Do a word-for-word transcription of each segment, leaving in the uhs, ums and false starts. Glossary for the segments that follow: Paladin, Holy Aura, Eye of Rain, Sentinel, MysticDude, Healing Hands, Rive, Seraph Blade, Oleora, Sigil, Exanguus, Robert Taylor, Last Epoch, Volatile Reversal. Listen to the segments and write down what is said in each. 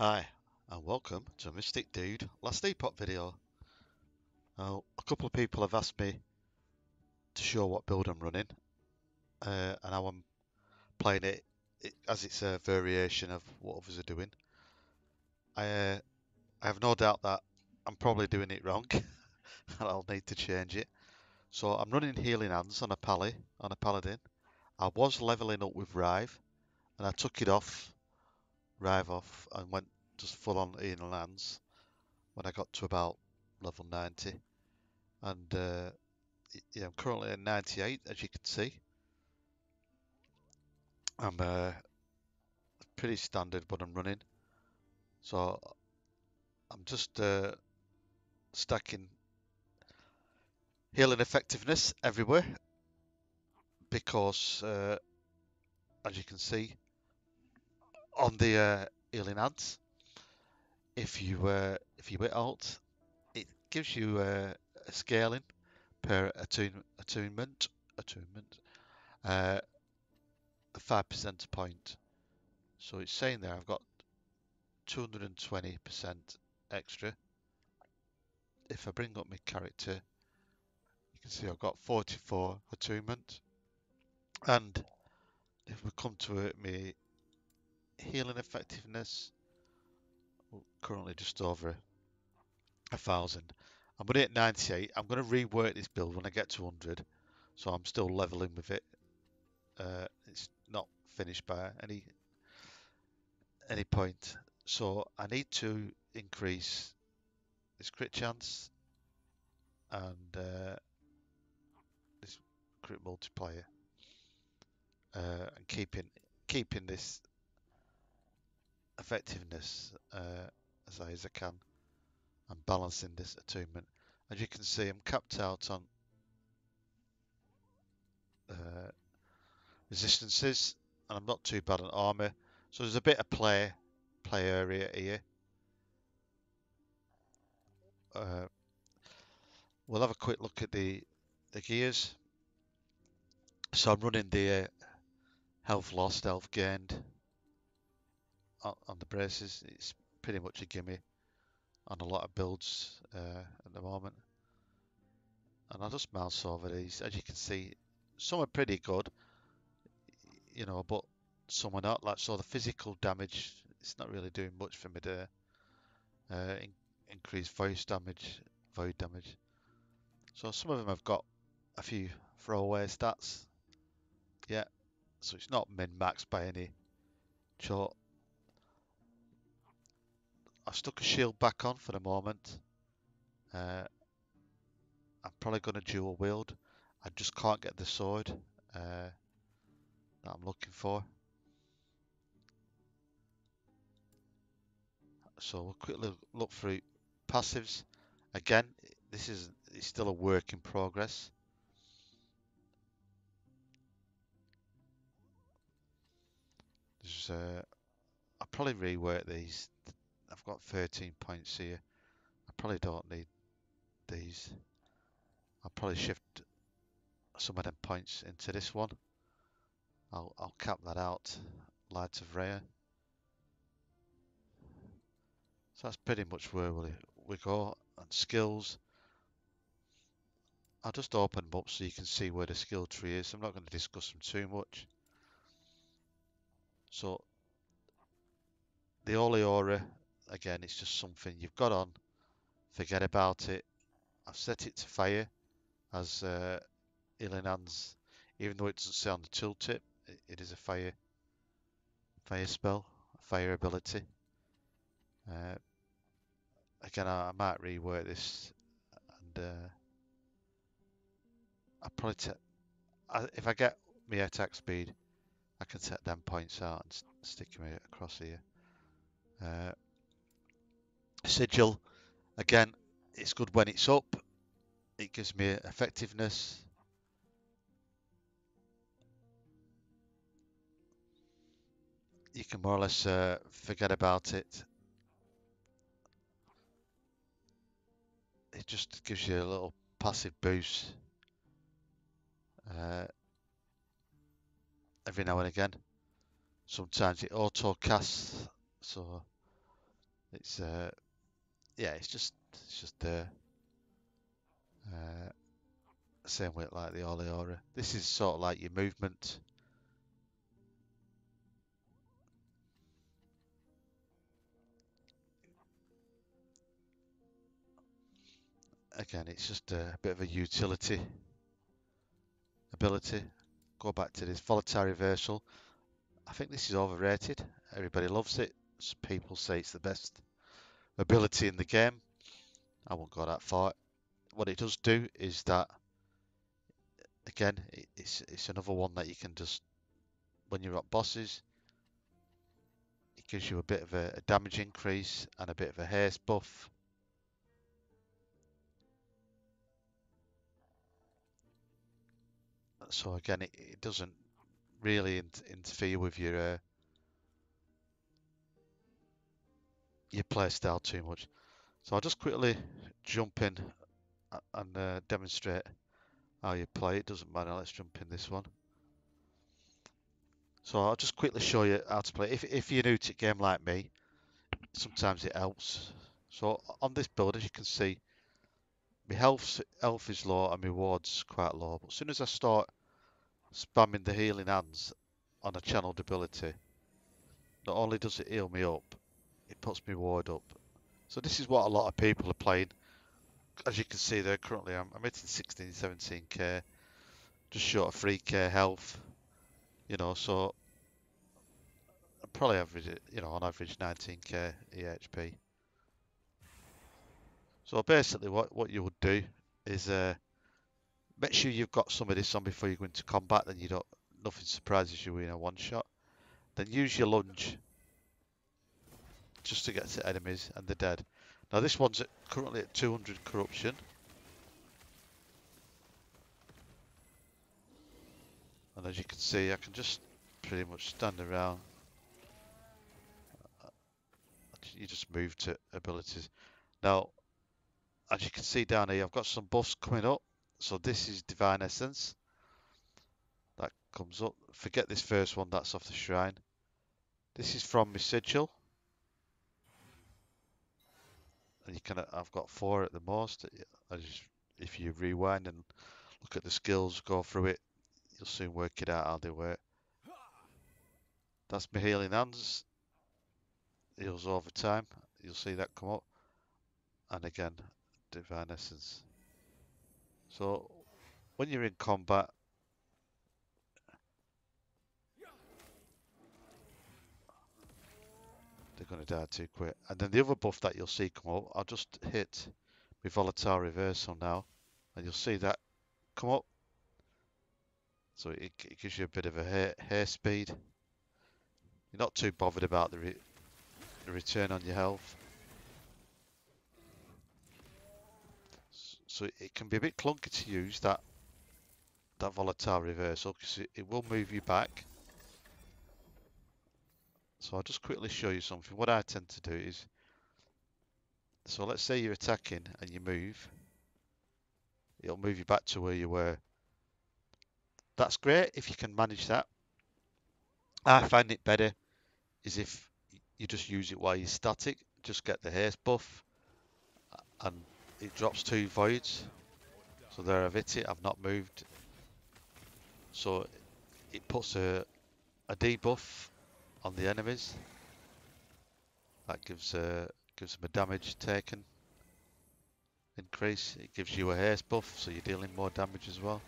Hi, and welcome to MysticDude Last Epoch video. Now, a couple of people have asked me to show what build I'm running, uh, and how I'm playing it, it as it's a variation of what others are doing. I, uh, I have no doubt that I'm probably doing it wrong, and I'll need to change it. So I'm running Healing Hands on a Pally, on a Paladin. I was leveling up with Rive, and I took it off. Rive off and went just full on Healing Hands when I got to about level ninety, and uh, yeah, I'm currently at ninety-eight, as you can see. I'm uh, pretty standard what I'm running, so I'm just uh, stacking healing effectiveness everywhere because, uh, as you can see, on the uh, Healing Hands, if you uh, if you hit Alt, it gives you uh, a scaling per attune attunement attunement uh, a five percent point. So it's saying there I've got two hundred and twenty percent extra. If I bring up my character, you can see I've got forty-four attunement, and if we come to it, me. Healing effectiveness currently just over a thousand. I'm going to hit ninety-eight. I'm going to rework this build when I get to one hundred, so I'm still leveling with it. Uh, it's not finished by any any point, so I need to increase this crit chance and uh, this crit multiplier, uh, and keeping keeping this effectiveness uh, as high as I can, and balancing this attunement. As you can see, I'm capped out on uh, resistances, and I'm not too bad on armor, so there's a bit of play play area here. Uh, we'll have a quick look at the the gears. So I'm running the uh, health lost, health gained on the braces. It's pretty much a gimme on a lot of builds uh, at the moment, and I'll just mouse over these. As you can see, some are pretty good, you know, but some are not. Like, so the physical damage, it's not really doing much for me there. Uh, in increased voice damage, void damage. So some of them have got a few throwaway stats, yeah, so it's not min-max by any chart. I've stuck a shield back on for the moment. Uh, I'm probably going to dual wield. I just can't get the sword uh, that I'm looking for. So we'll quickly look through passives. Again, this is it's still a work in progress. There's, uh, I'll probably rework these. I've got thirteen points here. I probably don't need these. I'll probably shift some of them points into this one. I'll, I'll cap that out. Lights of Rare. So that's pretty much where we, we go. And skills. I'll just open them up so you can see where the skill tree is. I'm not going to discuss them too much. So, the Oleora. Again, it's just something you've got on. Forget about it. I've set it to fire as uh, Healing Hands, even though it doesn't say on the tooltip. It, it is a fire, fire spell, a fire ability. Uh, again, I, I might rework this, and uh, I probably t I, if I get my attack speed, I can set them points out and st stick them across here. Uh, Sigil, again, it's good when it's up. It gives me effectiveness. You can more or less uh, forget about it. It just gives you a little passive boost uh, every now and again. Sometimes it auto casts, so It's uh, yeah, it's just it's just there. Uh, same way like the Oleora. This is sort of like your movement. Again, it's just a bit of a utility ability. Go back to this volatile reversal. I think this is overrated. Everybody loves it. People say it's the best ability in the game. I won't go that far. What it does do is that, again, it's it's another one that you can just, when you're at bosses, it gives you a bit of a, a damage increase and a bit of a haste buff. So again, it, it doesn't really in interfere with your uh, your play style too much. So I'll just quickly jump in and uh, demonstrate how you play. It doesn't matter. Let's jump in this one. So I'll just quickly show you how to play. If if you're new to a game like me, sometimes it helps. So on this build, as you can see, my health, health is low and my ward's quite low, but as soon as I start spamming the healing hands on a channeled ability, not only does it heal me up, it puts my ward up. So this is what a lot of people are playing. As you can see there currently, I'm, I'm hitting sixteen, seventeen K, just short of three K health, you know, so I'm probably average, you know, on average nineteen K E H P. So basically what, what you would do is uh, make sure you've got some of this on before you go into combat, then you don't, nothing surprises you in a one shot. Then use your lunge just to get to enemies and they're dead. Now this one's at, currently at two hundred corruption. And as you can see, I can just pretty much stand around. You just move to abilities. Now, as you can see down here, I've got some buffs coming up. So this is Divine Essence. That comes up. Forget this first one, that's off the shrine. This is from my Sigil. And you can, I've got four at the most. I just, if you rewind and look at the skills, go through it, you'll soon work it out how they work. That's my Healing Hands. Heals over time. You'll see that come up. And again, Divine Essence. So when you're in combat, they're going to die too quick. And then the other buff that you'll see come up, I'll just hit with volatile reversal now, and you'll see that come up. So it, it gives you a bit of a hair, hair speed. You're not too bothered about the, re the return on your health. So it can be a bit clunky to use that that volatile reversal because it, it will move you back. So I'll just quickly show you something. What I tend to do is, so let's say you're attacking and you move, it'll move you back to where you were. That's great if you can manage that. I find it better is if you just use it while you're static, just get the haste buff and it drops two voids. So there I've hit it, I've not moved. So it puts a, a debuff on the enemies. That gives uh, gives them a damage taken increase. It gives you a haste buff, so you're dealing more damage as well.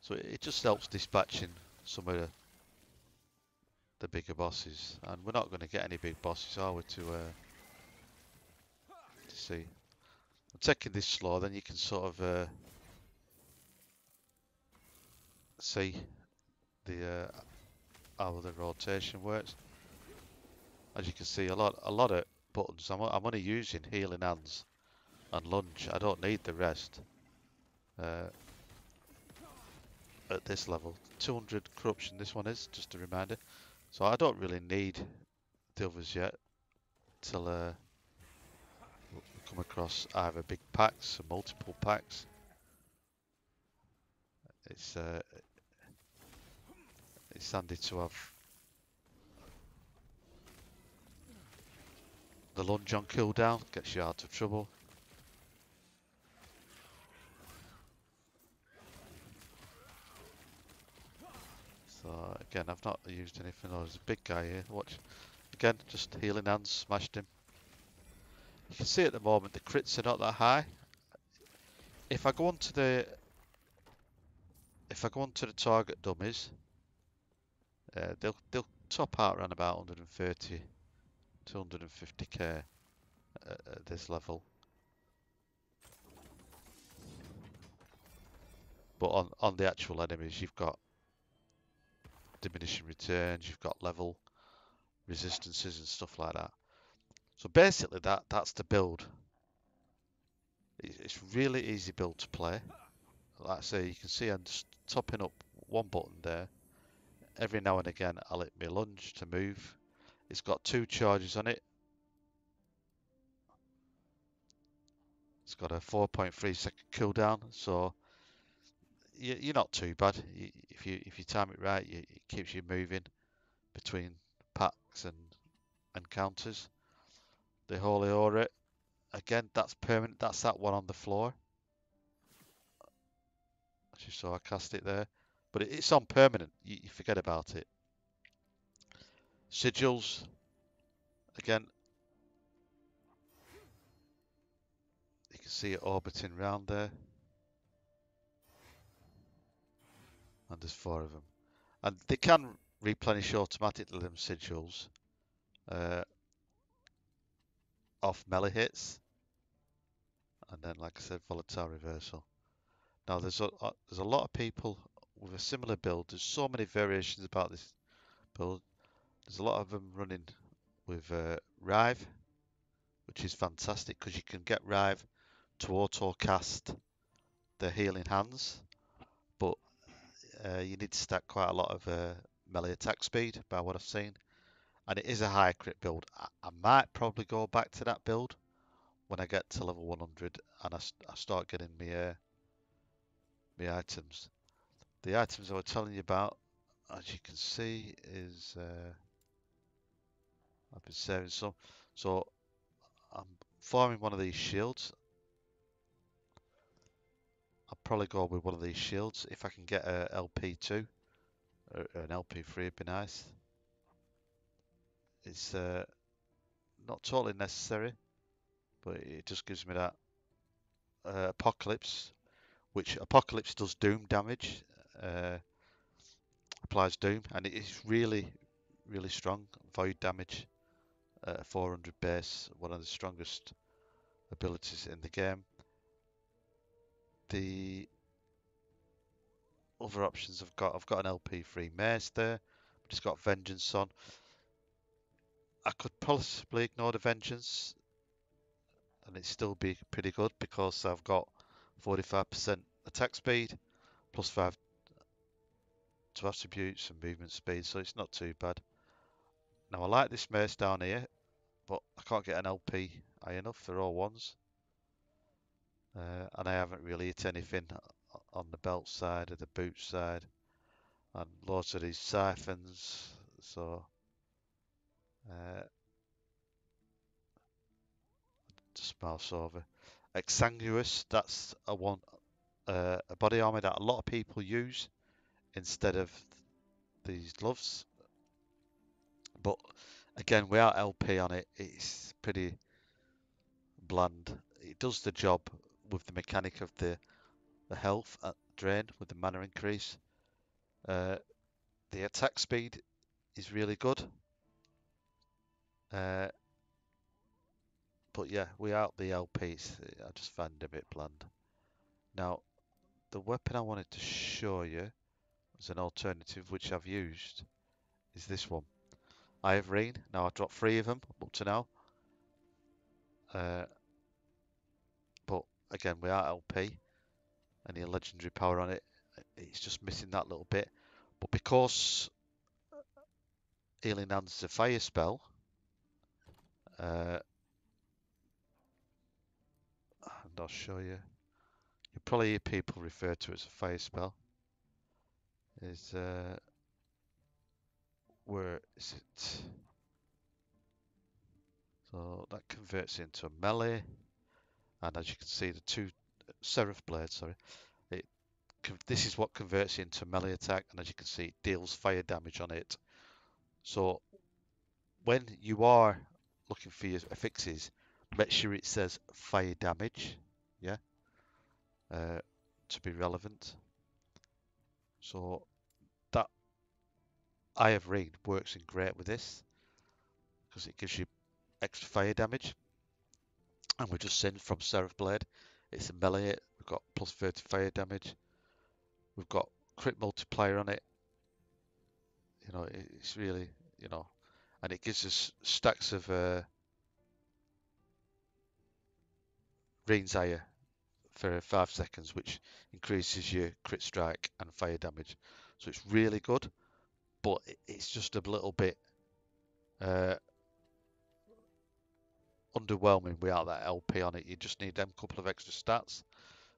So it, it just helps dispatching some of the, the bigger bosses. And we're not going to get any big bosses, are we, to, uh, to see. I'm taking this slow, then you can sort of uh, see the uh, how the rotation works. As you can see, a lot, a lot of buttons. I'm, I'm only using healing hands and lunge. I don't need the rest uh, at this level. two hundred corruption. This one is just a reminder. So I don't really need the others yet till. Uh, Come across either big packs or multiple packs. It's uh, it's handy to have the lunge on cooldown gets you out of trouble. So again, I've not used anything. Oh, there's a big guy here. Watch. Again, just healing hands, smashed him. You can see at the moment the crits are not that high. If I go onto the if I go onto the target dummies, uh, they'll they'll top out around about one thirty to one fifty K at, at this level. But on on the actual enemies, you've got diminishing returns, you've got level resistances and stuff like that. So basically that that's the build. It's really easy build to play. Like I say, you can see I'm just topping up one button there. Every now and again I'll hit my lunge to move. It's got two charges on it. It's got a four point three second cooldown, so you're not too bad. If you if you time it right, it keeps you moving between packs and encounters. The Holy Aura, again, that's permanent. That's that one on the floor. As you saw, I cast it there, but it's on permanent. You, you forget about it. Sigils, again, you can see it orbiting round there. And there's four of them, and they can replenish automatically, them sigils, uh, off melee hits, and then, like I said, volatile reversal. Now there's a uh, there's a lot of people with a similar build. There's so many variations about this build. There's a lot of them running with uh, Rive, which is fantastic because you can get Rive to auto cast the healing hands. Uh, you need to stack quite a lot of uh, melee attack speed by what I've seen, and it is a high crit build. I, I might probably go back to that build when I get to level one hundred and I, I start getting my, uh, my items. The items I was telling you about, as you can see, is uh, I've been saving some. So I'm farming one of these shields. I'll probably go with one of these shields. If I can get a L P two or an L P three, it'd be nice. It's uh, not totally necessary, but it just gives me that uh, Apocalypse, which Apocalypse does doom damage, uh, applies doom, and it's really, really strong. Void damage, uh, four hundred base, one of the strongest abilities in the game. The other options I've got, I've got an L P three mace there, but it's got vengeance on. I could possibly ignore the vengeance and it'd still be pretty good because I've got forty-five percent attack speed, plus five to attributes and movement speed, so it's not too bad. Now I like this mace down here, but I can't get an L P high enough, they're all ones. Uh, and I haven't really hit anything on the belt side or the boot side, and lots of these siphons. So uh, just mouse over. Exanguus, that's a one uh, a body armor that a lot of people use instead of th these gloves. But again, without L P on it, it's pretty bland. It does the job with the mechanic of the, the health at drain with the mana increase. Uh, the attack speed is really good, uh, but yeah, without the L Ps I just find it a bit bland. Now the weapon I wanted to show you as an alternative, which I've used, is this one, Eye of Rain. Now I've dropped three of them up to now, uh, again without L P, any legendary power on it, it's just missing that little bit. But because Healing Hands is a fire spell, uh, and I'll show you, you probably hear people refer to it as a fire spell, is uh, where is it? So that converts into a melee, and as you can see, the two uh, Seraph Blade, sorry, it this is what converts into melee attack, and as you can see, it deals fire damage on it. So when you are looking for your affixes, make sure it says fire damage, yeah, uh, to be relevant. So that Eye of Rain works in great with this because it gives you extra fire damage. And we're just sent from Seraph Blade. It's a melee. We've got plus thirty fire damage. We've got crit multiplier on it. You know, it's really, you know, and it gives us stacks of uh, Rain's Ire for five seconds, which increases your crit strike and fire damage. So it's really good, but it's just a little bit uh, underwhelming without that L P on it. You just need them couple of extra stats,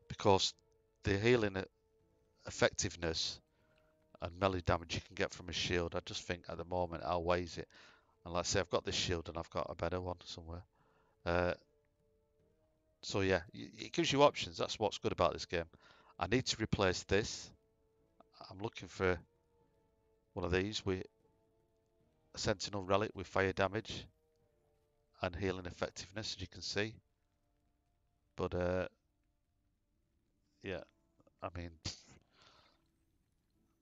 because the healing effectiveness and melee damage you can get from a shield, I just think at the moment outweighs it. And like I say, I've got this shield and I've got a better one somewhere. Uh, So yeah, it gives you options. That's what's good about this game. I need to replace this. I'm looking for one of these with a Sentinel relic with fire damage and healing effectiveness, as you can see. But uh, yeah, I mean,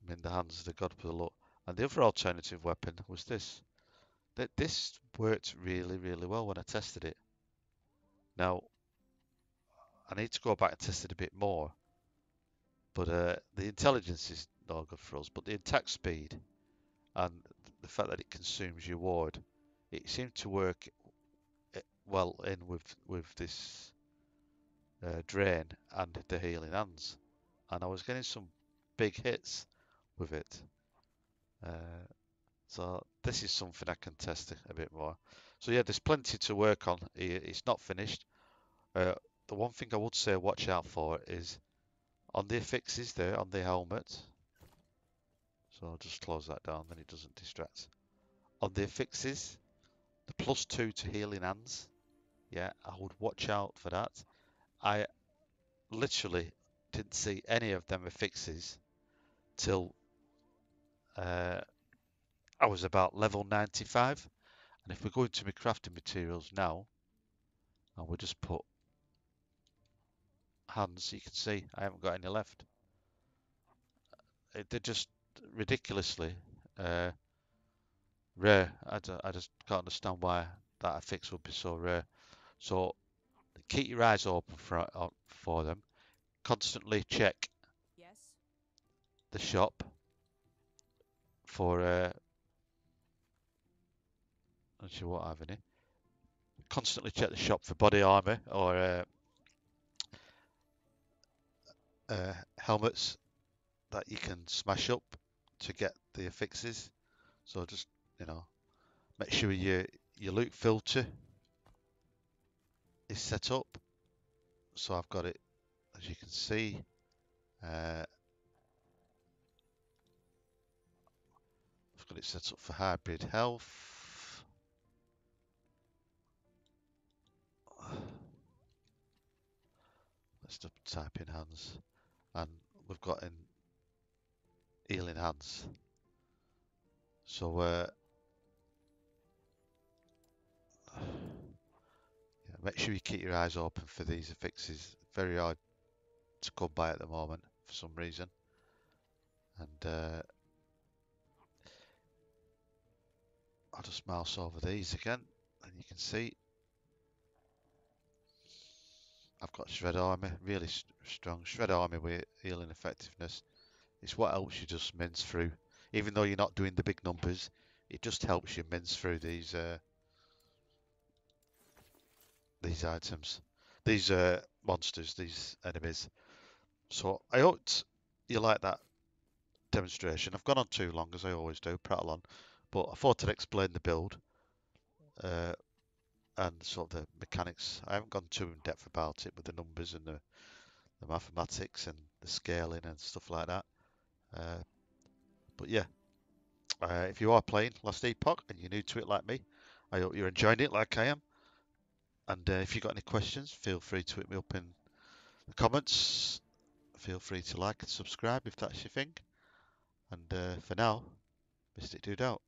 I'm in the hands of the god with a lot. And the other alternative weapon was this. That this worked really, really well when I tested it. Now, I need to go back and test it a bit more, but uh, the intelligence is not good for us, but the attack speed and the fact that it consumes your ward, it seemed to work well in with with this uh, drain and the healing hands, and I was getting some big hits with it. Uh, so this is something I can test a bit more. So yeah, there's plenty to work on here. It's not finished. Uh, The one thing I would say watch out for is on the affixes there, on the helmet. So I'll just close that down, then it doesn't distract. On the affixes, the plus two to healing hands. Yeah, I would watch out for that. I literally didn't see any of them affixes till uh, I was about level ninety-five. And if we go into my crafting materials now, and we'll just put hands, you can see I haven't got any left. They're just ridiculously uh, rare. I, d I just can't understand why that affix would be so rare. So keep your eyes open for, uh, for them. Constantly check yes. the shop for uh, not sure what I have any. Constantly check the shop for body armor or uh, Uh, helmets that you can smash up to get the affixes. So just, you know, make sure your your loot filter is set up. So I've got it, as you can see. Uh, I've got it set up for hybrid health. Let's just type in hands. And we've got in healing hands. So uh, yeah, make sure you keep your eyes open for these affixes. Very hard to come by at the moment for some reason. And uh, I'll just mouse over these again, and you can see I've got shred army, really st strong shred army with healing effectiveness. It's what helps you just mince through, even though you're not doing the big numbers. It just helps you mince through these uh, these items, these uh, monsters, these enemies. So I hope you like that demonstration. I've gone on too long, as I always do, prattle on, but I thought I'd explain the build. Uh, and sort of the mechanics. I haven't gone too in depth about it with the numbers and the, the mathematics and the scaling and stuff like that. Uh, but yeah, uh, if you are playing Last Epoch and you're new to it like me, I hope you're enjoying it like I am. And uh, if you've got any questions, feel free to hit me up in the comments. Feel free to like and subscribe if that's your thing. And uh, for now, MysticDude out.